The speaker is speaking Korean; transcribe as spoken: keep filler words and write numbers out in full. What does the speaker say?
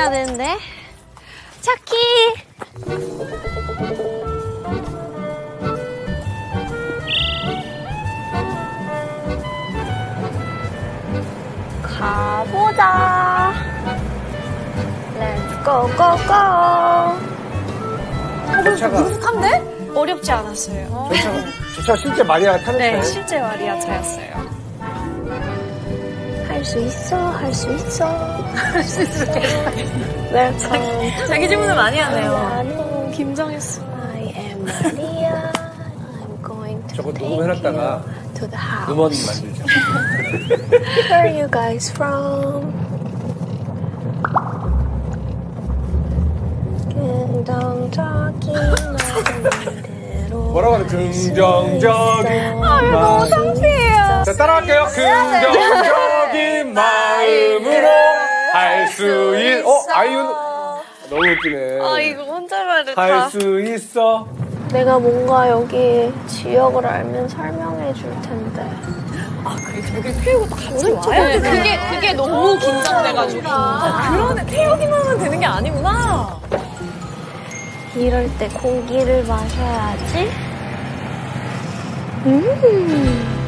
해야 되는데. 차키! 가보자. 렛츠 고고고. 차가 능숙한데? 어렵지 않았어요. 어. 저, 차, 저 차 실제 마리아 타는 차예요? 네, 실제 마리아 차였어요. 할 수 있어, 할 수 있어. 할 수 있어. 자기, 자기 질문을 많이 하네요. 김정했어. I am Maria. I'm going to 저거 녹음해놨다가 음원 만들자. Where are you guys from? 긍정적인 뭐라고 하는 긍정적인 아, 왜 너무 창피해요. 자, 따라할게요. 긍정적 마음으로 할 수 있어. 어, 아이유 너무 웃기네. 아, 이거 혼자만을 다. 할 수 있어. 내가 뭔가 여기 지역을 알면 설명해 줄 텐데. 아, 그래 저기 태우고 같이 와요. 그게 그게 너무 긴장돼가지고. 아, 그러네. 태우기만 하면 되는 게 아니구나. 이럴 때 공기를 마셔야지. 음.